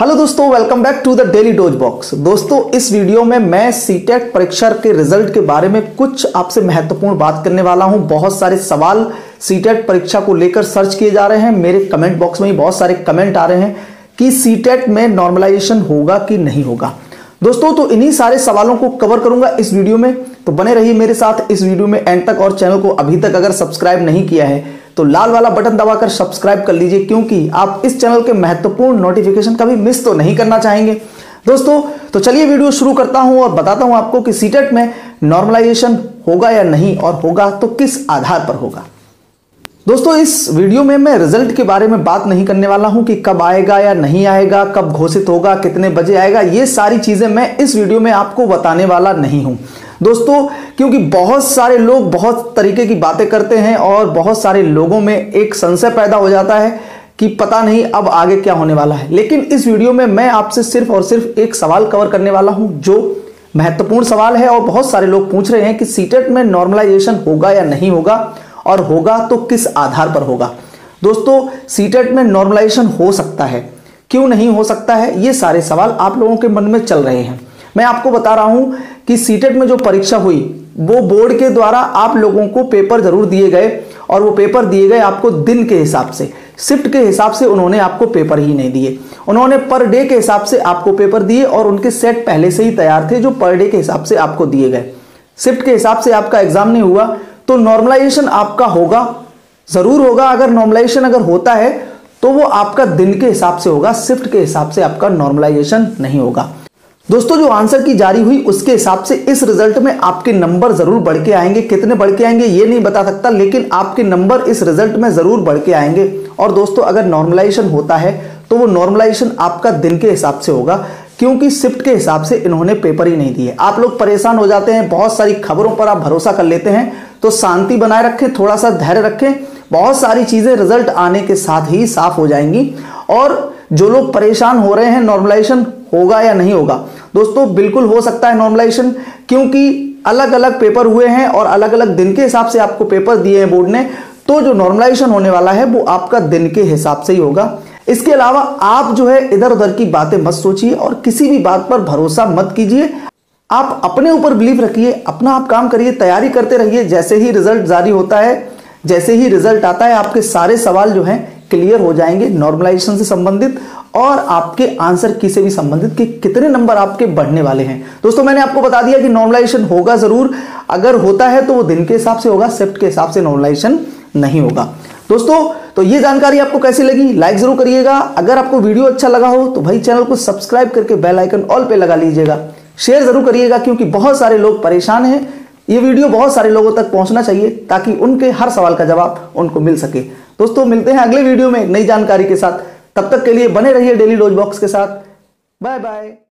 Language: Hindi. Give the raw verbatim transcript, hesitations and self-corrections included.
हेलो दोस्तों, welcome back to the daily dose box. दोस्तों, इस वीडियो में मैं सीटेट परीक्षा के रिजल्ट के बारे में कुछ आपसे महत्वपूर्ण बात करने वाला हूं। बहुत सारे सवाल सीटेट परीक्षा को लेकर सर्च किए जा रहे हैं। मेरे कमेंट बॉक्स में बहुत सारे कमेंट आ रहे हैं कि सीटेट में नॉर्मलाइजेशन होगा कि नहीं होगा। दोस्तों, तो इन्हीं सारे सवालों को कवर करूंगा इस वीडियो में, तो बने रहिए मेरे साथ इस वीडियो में एंड तक। और चैनल को अभी तक अगर सब्सक्राइब नहीं किया है तो लाल वाला बटन दबाकर सब्सक्राइब कर लीजिए, क्योंकि आप इस चैनल के महत्वपूर्ण नोटिफिकेशन कभी मिस तो नहीं करना चाहेंगे। दोस्तों, तो चलिए वीडियो शुरू करता हूं और बताता हूं आपको कि सीटेट में नॉर्मलाइजेशन होगा या नहीं, और होगा तो किस आधार पर होगा। दोस्तों, इस वीडियो में मैं रिजल्ट के बारे में बात नहीं करने वाला हूं कि कब आएगा या नहीं आएगा, कब घोषित होगा, कितने बजे आएगा, ये सारी चीजें मैं इस वीडियो में आपको बताने वाला नहीं हूं। दोस्तों, क्योंकि बहुत सारे लोग बहुत तरीके की बातें करते हैं और बहुत सारे लोगों में एक संशय पैदा हो जाता है कि पता नहीं अब आगे क्या होने वाला है। लेकिन इस वीडियो में मैं आपसे सिर्फ और सिर्फ एक सवाल कवर करने वाला हूं, जो महत्वपूर्ण सवाल है और बहुत सारे लोग पूछ रहे हैं कि सीटेट में नॉर्मलाइजेशन होगा या नहीं होगा, और होगा तो किस आधार पर होगा। दोस्तों, सीटेट में नॉर्मलाइजेशन हो सकता है, क्यों नहीं हो सकता है, ये सारे सवाल आप लोगों के मन में चल रहे हैं। मैं आपको बता रहा हूं कि सीटेट में जो परीक्षा हुई वो बोर्ड के द्वारा आप लोगों को पेपर जरूर दिए गए, और वो पेपर दिए गए आपको दिन के हिसाब से, शिफ्ट के हिसाब से उन्होंने आपको पेपर ही नहीं दिए। उन्होंने पर डे के हिसाब से आपको पेपर दिए, और उनके सेट पहले से ही तैयार थे जो पर डे के हिसाब से आपको दिए गए। शिफ्ट के हिसाब से आपका एग्जाम नहीं हुआ, तो नॉर्मलाइजेशन आपका होगा, जरूर होगा। अगर नॉर्मलाइजेशन अगर होता है तो वो आपका दिन के हिसाब से होगा, शिफ्ट के हिसाब से आपका नॉर्मलाइजेशन नहीं होगा। दोस्तों, जो आंसर की जारी हुई उसके हिसाब से इस रिजल्ट में आपके नंबर जरूर बढ़ के आएंगे। कितने बढ़ के आएंगे ये नहीं बता सकता, लेकिन आपके नंबर इस रिजल्ट में जरूर बढ़ के आएंगे। और दोस्तों, अगर नॉर्मलाइजेशन होता है तो वो नॉर्मलाइजेशन आपका दिन के हिसाब से होगा, क्योंकि शिफ्ट के हिसाब से इन्होंने पेपर ही नहीं दिए। आप लोग परेशान हो जाते हैं, बहुत सारी खबरों पर आप भरोसा कर लेते हैं, तो शांति बनाए रखें, थोड़ा सा धैर्य रखें। बहुत सारी चीजें रिजल्ट आने के साथ ही साफ हो जाएंगी। और जो लोग परेशान हो रहे हैं नॉर्मलाइजेशन होगा या नहीं होगा, दोस्तों बिल्कुल हो सकता है नॉर्मलाइजेशन, क्योंकि अलग अलग पेपर हुए हैं और अलग अलग दिन के हिसाब से आपको पेपर दिए हैं बोर्ड ने, तो जो नॉर्मलाइजेशन होने वाला है वो आपका दिन के हिसाब से ही होगा। इसके अलावा आप जो है इधर उधर की बातें मत सोचिए और किसी भी बात पर भरोसा मत कीजिए। आप अपने ऊपर बिलीव रखिए, अपना आप काम करिए, तैयारी करते रहिए। जैसे ही रिजल्ट जारी होता है, जैसे ही रिजल्ट आता है, आपके सारे सवाल जो हैं क्लियर हो जाएंगे नॉर्मलाइजेशन से संबंधित, और आपके आंसर की से भी संबंधित कि कितने नंबर आपके बढ़ने वाले हैं। दोस्तों, मैंने आपको बता दिया कि नॉर्मलाइजेशन होगा जरूर, अगर होता है तो वो दिन के हिसाब से होगा, शिफ्ट के हिसाब से नॉर्मलाइजेशन नहीं होगा। दोस्तों, तो ये जानकारी आपको कैसी लगी, लाइक जरूर करिएगा। अगर आपको वीडियो अच्छा लगा हो तो भाई चैनल को सब्सक्राइब करके बेल आइकन ऑल पे लगा लीजिएगा। शेयर जरूर करिएगा, क्योंकि बहुत सारे लोग परेशान हैं, ये वीडियो बहुत सारे लोगों तक पहुंचना चाहिए ताकि उनके हर सवाल का जवाब उनको मिल सके। दोस्तों, मिलते हैं अगले वीडियो में नई जानकारी के साथ। तब तक के लिए बने रहिए डेली डोज बॉक्स के साथ। Bye bye.